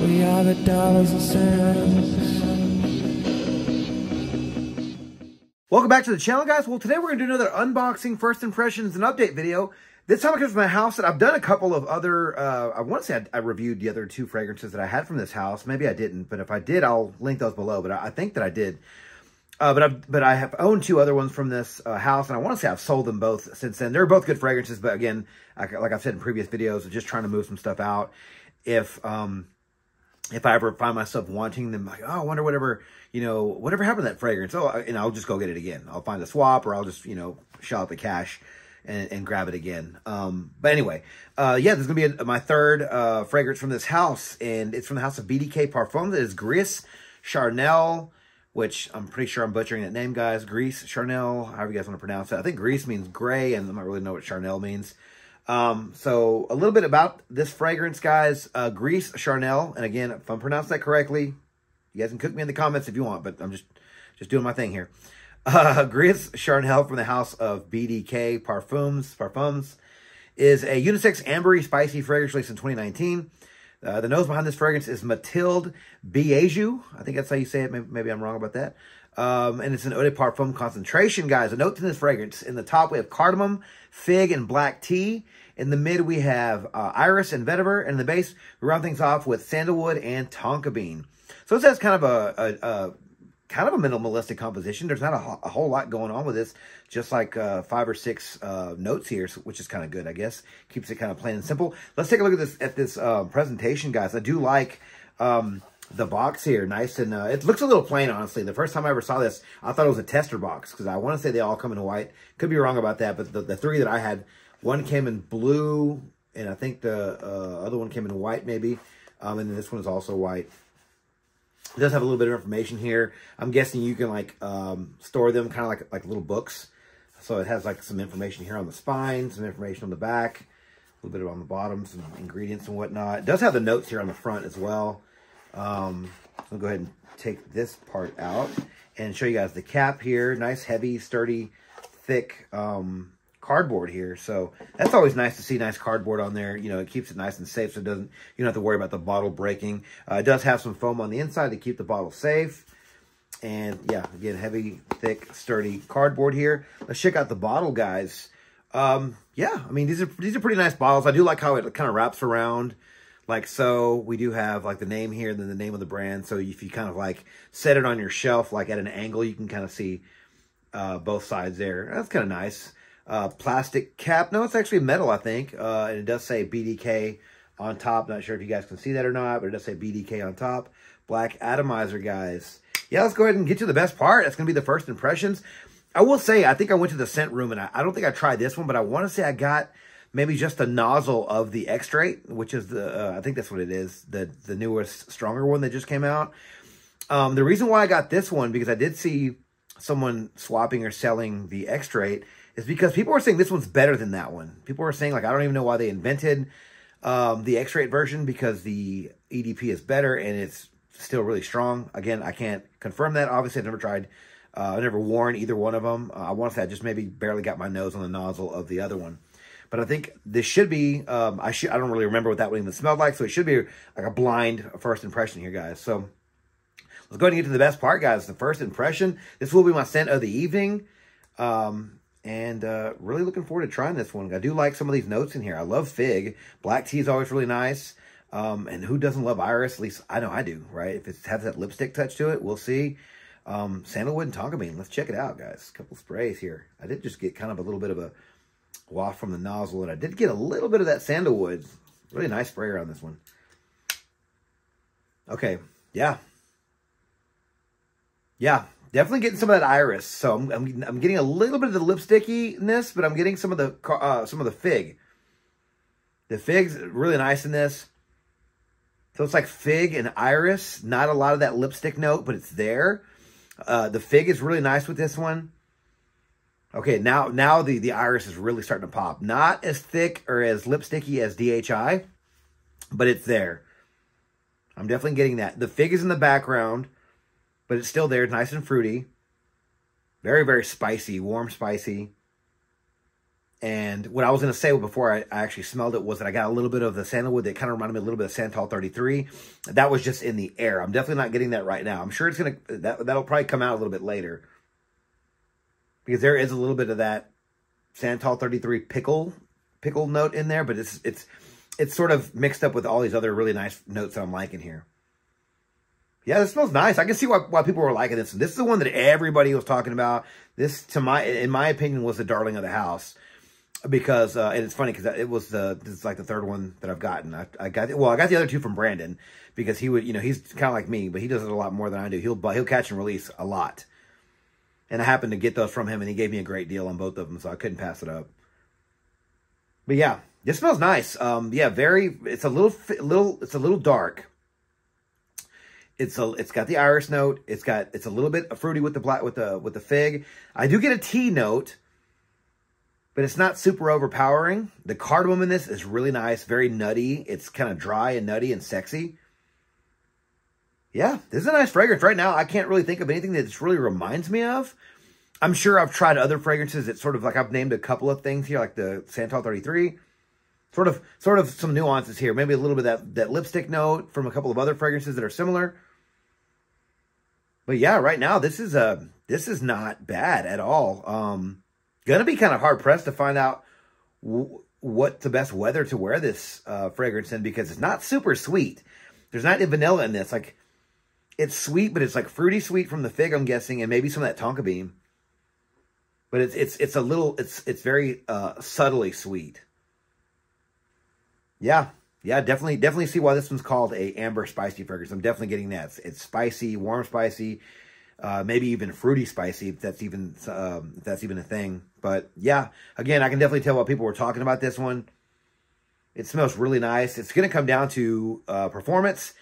We are the Dollars and Scents. Welcome back to the channel, guys. Well, today we're going to do another unboxing, first impressions, and update video. This time it comes from a house that I've done a couple of other, I want to say I reviewed the other two fragrances that I had from this house. Maybe I didn't, but if I did, I'll link those below. But I think that I did. But I have owned two other ones from this house, and I want to say I've sold them both since then. They're both good fragrances, but again, like I've said in previous videos, I'm just trying to move some stuff out. If I ever find myself wanting them, like, oh, I wonder whatever, you know, whatever happened to that fragrance. Oh, and I'll just go get it again. I'll find a swap, or I'll just, you know, shell out the cash and grab it again. But anyway, yeah, this is going to be my third fragrance from this house, and it's from the house of BDK Parfums. It is Gris Charnel, which I'm pretty sure I'm butchering that name, guys. Gris Charnel, however you guys want to pronounce it. I think Gris means gray, and I don't really know what Charnel means. So a little bit about this fragrance, guys. Gris Charnel, and again, if I'm pronouncing that correctly, you guys can cook me in the comments if you want, but I'm just doing my thing here. Gris Charnel from the house of BDK Parfums is a unisex ambery spicy fragrance released in 2019. The nose behind this fragrance is Mathilde Bejou. I think that's how you say it. Maybe I'm wrong about that. And it's an eau de parfum concentration, guys. A note in this fragrance. In the top, we have cardamom, fig, and black tea. In the mid, we have iris and vetiver. And in the base, we round things off with sandalwood and tonka bean. So this has kind of a minimalistic composition. There's not a whole lot going on with this, just like 5 or 6 notes here, which is kind of good, I guess. Keeps it kind of plain and simple. Let's take a look at this presentation, guys. I do like the box here, nice, and it looks a little plain, honestly. The first time I ever saw this, I thought it was a tester box, because I want to say they all come in white. Could be wrong about that, but the three that I had, one came in blue, and I think the other one came in white, maybe, and then this one is also white. It does have a little bit of information here. I'm guessing you can like store them kind of like little books. So it has like some information here on the spine, some information on the back, a little bit on the bottom, some ingredients and whatnot. It does have the notes here on the front as well. I'll go ahead and take this part out and show you guys the cap here. Nice, heavy, sturdy, thick cardboard here. So that's always nice to see nice cardboard on there. You know, it keeps it nice and safe, so it doesn't, you don't have to worry about the bottle breaking. It does have some foam on the inside to keep the bottle safe. And yeah, again, heavy, thick, sturdy cardboard here. Let's check out the bottle, guys. Yeah, I mean, these are pretty nice bottles. I do like how it kind of wraps around like so. We do have like the name here and then the name of the brand. So if you kind of like set it on your shelf, like at an angle, you can kind of see both sides there. That's kind of nice. Plastic cap. No, it's actually metal, I think. And it does say BDK on top. Not sure if you guys can see that or not, but it does say BDK on top. Black atomizer, guys. Yeah, let's go ahead and get to the best part. That's going to be the first impressions. I will say, I think I went to the scent room, and I don't think I tried this one, but I want to say I got maybe just the nozzle of the X-Trait, which is the, I think that's what it is, the newest, stronger one that just came out. The reason why I got this one, because I did see someone swapping or selling the X-Trait, is because people are saying this one's better than that one. People are saying, like, I don't even know why they invented the X-Rate version, because the EDP is better and it's still really strong. Again, I can't confirm that. Obviously, I've never tried, I've never worn either one of them. I want to say I just maybe barely got my nose on the nozzle of the other one. But I think this should be, I don't really remember what that one even smelled like, so it should be like a blind first impression here, guys. So let's go ahead and get to the best part, guys. The first impression. This will be my scent of the evening. And really looking forward to trying this one. I do like some of these notes in here. I love fig. Black tea is always really nice. And who doesn't love iris? At least I know I do, right? If it has that lipstick touch to it, we'll see. Sandalwood and tonka bean. Let's check it out, guys. A couple sprays here. I did just get kind of a little bit of a waft from the nozzle, and I did get a little bit of that sandalwood. Really nice sprayer on this one. Okay, yeah. Yeah. Definitely getting some of that iris, so I'm getting a little bit of the lipstickiness, but I'm getting some of the fig. The fig's really nice in this, so it's like fig and iris. Not a lot of that lipstick note, but it's there. The fig is really nice with this one. Okay, now the iris is really starting to pop. Not as thick or as lipsticky as DHI, but it's there. I'm definitely getting that. The fig is in the background, but it's still there, nice and fruity. Very, very spicy, warm, spicy. And what I was going to say before I actually smelled it was that I got a little bit of the sandalwood that kind of reminded me a little bit of Santal 33. That was just in the air. I'm definitely not getting that right now. I'm sure it's going to, that'll probably come out a little bit later. Because there is a little bit of that Santal 33 pickle note in there. But it's sort of mixed up with all these other really nice notes that I'm liking here. Yeah, this smells nice. I can see why people were liking this. This is the one that everybody was talking about. This, in my opinion, was the darling of the house. Because, and it's funny because it was it's like the third one that I've gotten. I got the other two from Brandon because he would, you know, he's kind of like me, but he does it a lot more than I do. He'll catch and release a lot. And I happened to get those from him and he gave me a great deal on both of them. So I couldn't pass it up. But yeah, this smells nice. Yeah, it's a little dark. It's got the iris note. It's a little bit fruity with the black, with the fig. I do get a tea note. But it's not super overpowering. The cardamom in this is really nice, very nutty. It's kind of dry and nutty and sexy. Yeah, this is a nice fragrance. Right now, I can't really think of anything that this really reminds me of. I'm sure I've tried other fragrances. It's sort of like I've named a couple of things here, like the Santal 33. Sort of some nuances here. Maybe a little bit of that lipstick note from a couple of other fragrances that are similar. But yeah, right now, this is not bad at all. Gonna be kind of hard pressed to find out what the best weather to wear this fragrance in, because it's not super sweet. There's not any vanilla in this. Like, it's sweet, but it's like fruity sweet from the fig, I'm guessing, and maybe some of that tonka bean. But it's very subtly sweet. Yeah, definitely see why this one's called a amber spicy fragrance. I'm definitely getting that. It's spicy, warm spicy. Maybe even fruity spicy, if that's even a thing. But yeah, again, I can definitely tell what people were talking about this one. It smells really nice. It's going to come down to performance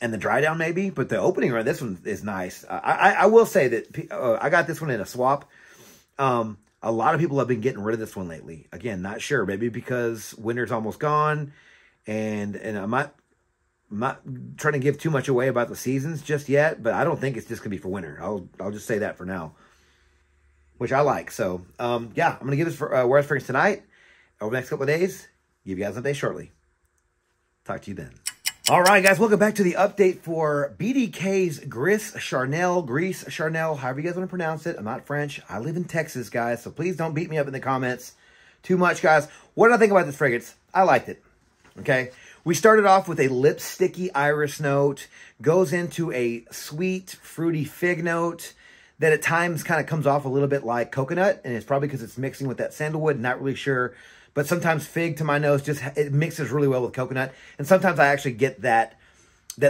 and the dry down maybe, but the opening around this one is nice. I will say that I got this one in a swap. A lot of people have been getting rid of this one lately. Again, not sure. Maybe because winter's almost gone, and I might... I'm not trying to give too much away about the seasons just yet, but I don't think it's just going to be for winter. I'll just say that for now, which I like. So, yeah, I'm going to give this for wear fragrance tonight. Over the next couple of days, give you guys an update shortly. Talk to you then. All right, guys, welcome back to the update for BDK's Gris Charnel, however you guys want to pronounce it. I'm not French. I live in Texas, guys, so please don't beat me up in the comments too much, guys. What did I think about this fragrance? I liked it, okay? We started off with a lipsticky iris note, goes into a sweet, fruity fig note that at times kind of comes off a little bit like coconut, and it's probably because it's mixing with that sandalwood, not really sure. But sometimes fig, to my nose, it mixes really well with coconut, and sometimes I actually get that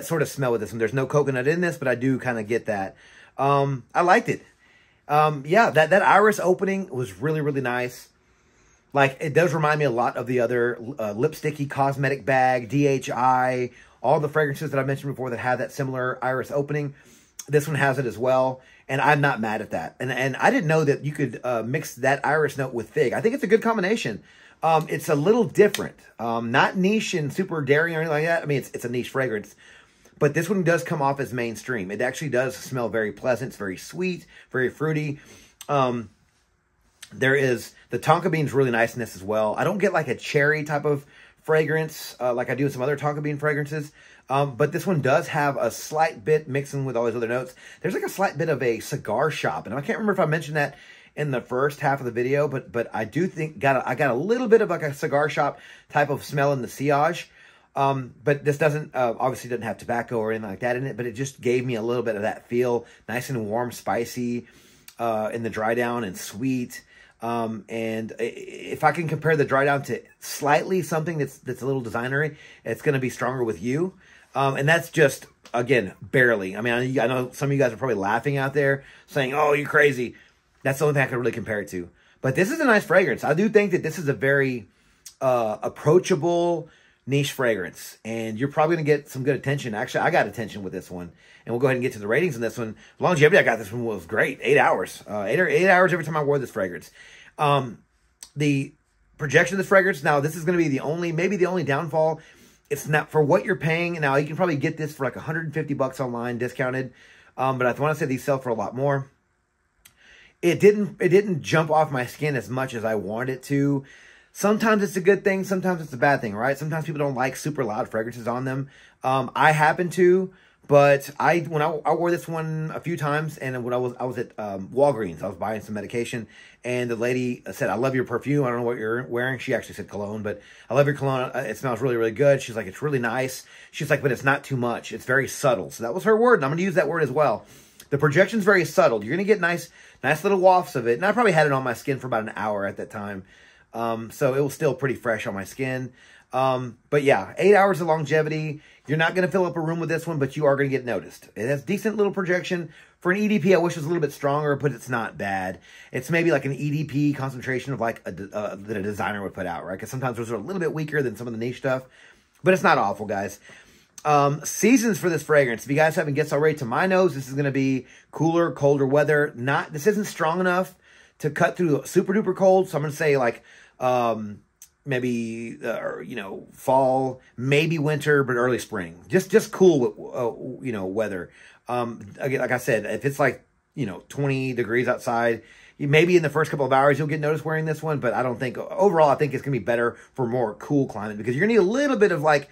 sort of smell with this one. There's no coconut in this, but I do kind of get that. I liked it. Yeah, that iris opening was really, really nice. Like, it does remind me a lot of the other lipsticky cosmetic bag, DHI, all the fragrances that I mentioned before that have that similar iris opening. This one has it as well, and I'm not mad at that. And I didn't know that you could mix that iris note with fig. I think it's a good combination. It's a little different, not niche and super daring or anything like that. I mean, it's a niche fragrance, but this one does come off as mainstream. It actually does smell very pleasant. It's very sweet, very fruity. There is the tonka bean's really nice in this as well. I don't get like a cherry type of fragrance like I do with some other tonka bean fragrances, but this one does have a slight bit mixing with all these other notes. There's like a slight bit of a cigar shop, and I can't remember if I mentioned that in the first half of the video, but I do think I got a little bit of like a cigar shop type of smell in the sillage. But this doesn't, obviously doesn't have tobacco or anything like that in it, but it just gave me a little bit of that feel, nice and warm, spicy in the dry down and sweet. And if I can compare the dry down to slightly something that's a little designery, it's going to be stronger with you. And that's just, again, barely. I mean, I know some of you guys are probably laughing out there saying, oh, you're crazy. That's the only thing I can really compare it to. But this is a nice fragrance. I do think that this is a very approachable niche fragrance, and you're probably going to get some good attention. Actually, I got attention with this one, and we'll go ahead and get to the ratings on this one. Longevity, I got this one, was great. 8 hours. 8 hours every time I wore this fragrance. The projection of this fragrance, now this is going to be maybe the only downfall. It's not for what you're paying. Now, you can probably get this for like 150 bucks online, discounted, but I want to say these sell for a lot more. It didn't jump off my skin as much as I wanted it to. Sometimes it's a good thing, sometimes it's a bad thing, right? Sometimes people don't like super loud fragrances on them. I happen to, but when I wore this one a few times, and when I was at Walgreens, I was buying some medication, and the lady said, "I love your perfume. I don't know what you're wearing." She actually said cologne, but "I love your cologne. It smells really, really good." She's like, "It's really nice." She's like, "But it's not too much. It's very subtle." So that was her word, and I'm going to use that word as well. The projection's very subtle. You're going to get nice little wafts of it, and I probably had it on my skin for about an hour at that time. So it was still pretty fresh on my skin. But yeah, 8 hours of longevity. You're not going to fill up a room with this one, but you are going to get noticed. It has decent little projection. For an EDP, I wish it was a little bit stronger, but it's not bad. It's maybe like an EDP concentration of like that a designer would put out, right? Because sometimes those are a little bit weaker than some of the niche stuff, but it's not awful, guys. Seasons for this fragrance. If you guys haven't guessed already, to my nose, this is going to be cooler, colder weather. This isn't strong enough to cut through super duper cold. So I'm going to say like, maybe, you know, fall, maybe winter, but early spring, just cool, you know, weather. Again, like I said, if it's like, you know, 20 degrees outside, maybe in the first couple of hours, you'll get noticed wearing this one, but I don't think overall, I think it's going to be better for more cool climate, because you're going to need a little bit of like,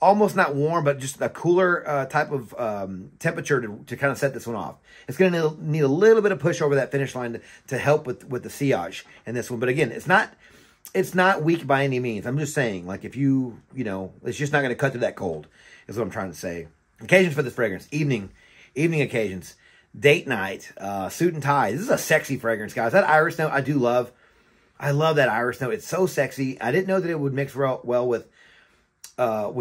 almost not warm, but just a cooler type of temperature to kind of set this one off. It's going to need a little bit of push over that finish line to help with the sillage in this one. But again, it's not weak by any means. I'm just saying, like, if you know, it's just not going to cut through that cold is what I'm trying to say. Occasions for this fragrance. Evening occasions. Date night. Suit and tie. This is a sexy fragrance, guys. That iris note I do love. I love that iris note. It's so sexy. I didn't know that it would mix well with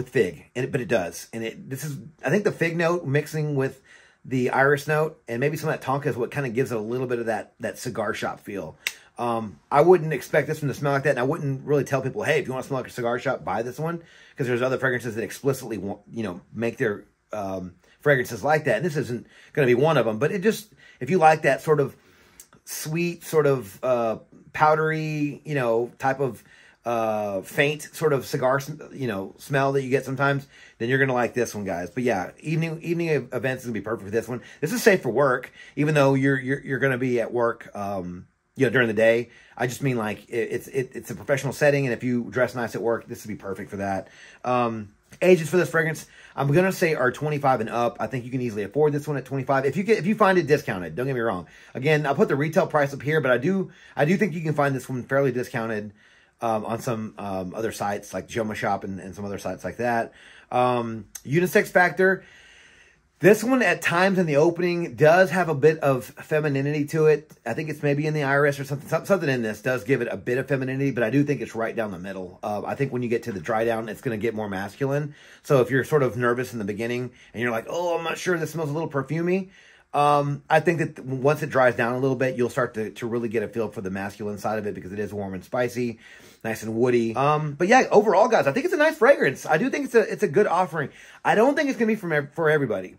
fig, but it does. And I think the fig note mixing with the iris note and maybe some of that tonka is what kind of gives it a little bit of that cigar shop feel. I wouldn't expect this one to smell like that, and I wouldn't really tell people, hey, if you want to smell like a cigar shop, buy this one, because there's other fragrances that explicitly want, you know, make their fragrances like that, and this isn't going to be one of them. But it just, if you like that sort of sweet, sort of powdery, you know, type of faint sort of cigar, you know, smell that you get sometimes, then you're gonna like this one, guys. But yeah, evening events is gonna be perfect for this one. This is safe for work, even though you're gonna be at work, you know, during the day. I just mean like it's a professional setting, and if you dress nice at work, this would be perfect for that. Ages for this fragrance, I'm gonna say, are 25 and up. I think you can easily afford this one at 25. If you find it discounted, don't get me wrong. Again, I'll put the retail price up here, but I do think you can find this one fairly discounted. On some other sites like Joma Shop and some other sites like that. Unisex factor. This one at times in the opening does have a bit of femininity to it. I think it's maybe in the iris or something in this does give it a bit of femininity, but I do think it's right down the middle. I think when you get to the dry down, it's going to get more masculine. So if you're sort of nervous in the beginning and you're like, oh, I'm not sure, this smells a little perfumey. I think that once it dries down a little bit, you'll start to really get a feel for the masculine side of it, because it is warm and spicy, nice and woody. But yeah, overall, guys, I think it's a nice fragrance. I do think it's a good offering. I don't think it's going to be for everybody.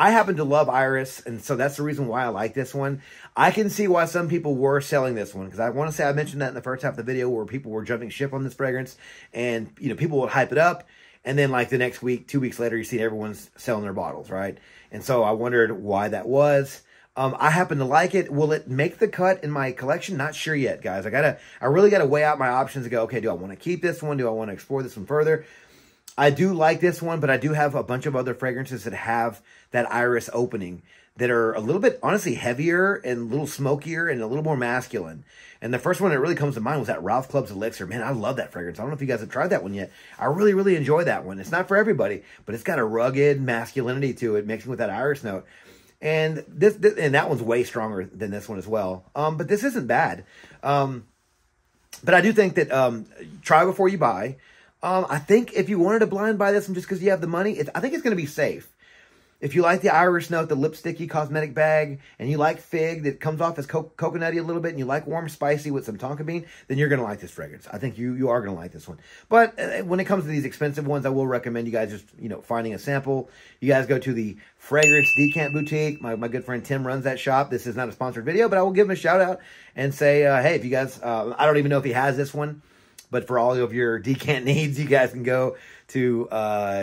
I happen to love iris, and so that's the reason why I like this one. I can see why some people were selling this one, because I want to say I mentioned that in the first half of the video where people were jumping ship on this fragrance, and, you know, people would hype it up. And then like the next week, 2 weeks later, you see everyone's selling their bottles, right? And so I wondered why that was. I happen to like it. Will it make the cut in my collection? Not sure yet, guys. I really got to weigh out my options and go, okay, do I want to keep this one? Do I want to explore this one further? I do like this one, but I do have a bunch of other fragrances that have that iris opening that are a little bit, honestly, heavier and a little smokier and a little more masculine. And the first one that really comes to mind was that Rough Club's Elixir. Man, I love that fragrance. I don't know if you guys have tried that one yet. I really, really enjoy that one. It's not for everybody, but it's got a rugged masculinity to it, mixing with that iris note. And and that one's way stronger than this one as well. But this isn't bad. But I do think that try before you buy. I think if you wanted to blind buy this one just because you have the money, I think it's going to be safe. If you like the iris note, the lipsticky cosmetic bag, and you like fig that comes off as coconutty a little bit, and you like warm spicy with some tonka bean, then you're going to like this fragrance. I think you are going to like this one. But when it comes to these expensive ones, I will recommend you guys just, you know, finding a sample. You guys go to the Fragrance Decant Boutique. My good friend Tim runs that shop. This is not a sponsored video, but I will give him a shout out and say, hey, if you guys, I don't even know if he has this one. But for all of your decant needs, you guys can go to,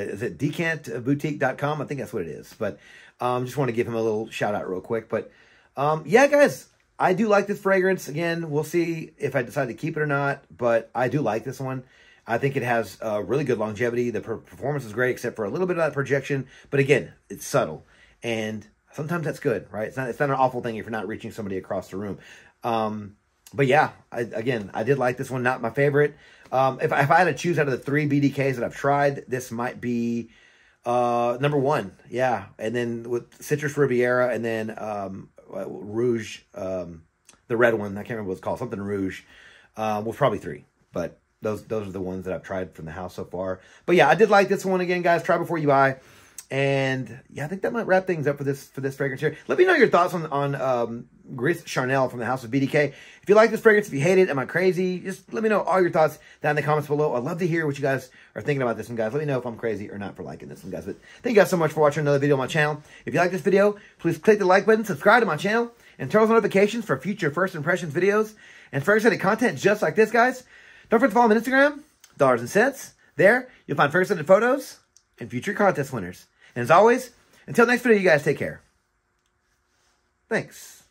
is it decantboutique.com? I think that's what it is. But just want to give him a little shout out real quick. But yeah, guys, I do like this fragrance. Again, we'll see if I decide to keep it or not, but I do like this one. I think it has really good longevity. The performance is great, except for a little bit of that projection. But again, it's subtle. And sometimes that's good, right? It's not an awful thing if you're not reaching somebody across the room. But yeah, I did like this one. Not my favorite. If I had to choose out of the 3 BDKs that I've tried, this might be number 1. Yeah. And then with Citrus Riviera and then Rouge, the red one. I can't remember what it's called. Something Rouge. Was probably 3. But those are the ones that I've tried from the house so far. But yeah, I did like this one again, guys. Try before you buy. And yeah, I think that might wrap things up for this fragrance here. Let me know your thoughts on Gris Charnel from the house of BDK. If you like this fragrance, if you hate it, am I crazy? Just let me know all your thoughts down in the comments below. I'd love to hear what you guys are thinking about this one, guys. Let me know if I'm crazy or not for liking this one, guys. But thank you guys so much for watching another video on my channel. If you like this video, please click the like button, subscribe to my channel, and turn on notifications for future first impressions videos and fragrance-related content just like this, guys. Don't forget to follow me on Instagram, Dollars and Scents. There, you'll find fragrance-related photos and future contest winners. And as always, until next video, you guys take care. Thanks.